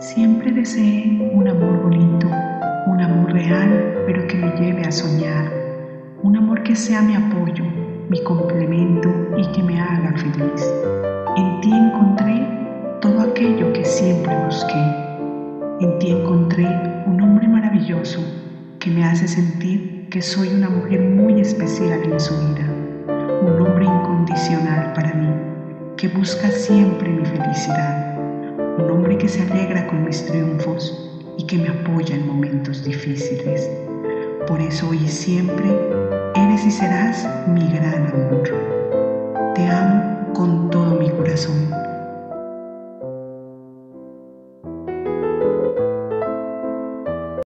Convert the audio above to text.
Siempre deseé un amor bonito, un amor real, pero que me lleve a soñar. Un amor que sea mi apoyo, mi complemento y que me haga feliz. En ti encontré todo aquello que siempre busqué. En ti encontré un hombre maravilloso que me hace sentir que soy una mujer muy especial en su vida. Un hombre incondicional para mí, que busca siempre mi felicidad. Un hombre que se alegra con mis triunfos y que me apoya en momentos difíciles. Por eso hoy y siempre eres y serás mi gran amor. Te amo con todo mi corazón.